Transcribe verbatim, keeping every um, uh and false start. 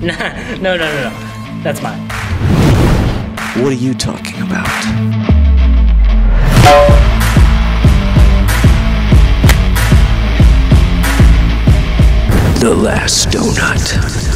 No, no, no, no, no. That's mine. What are you talking about? The last donut.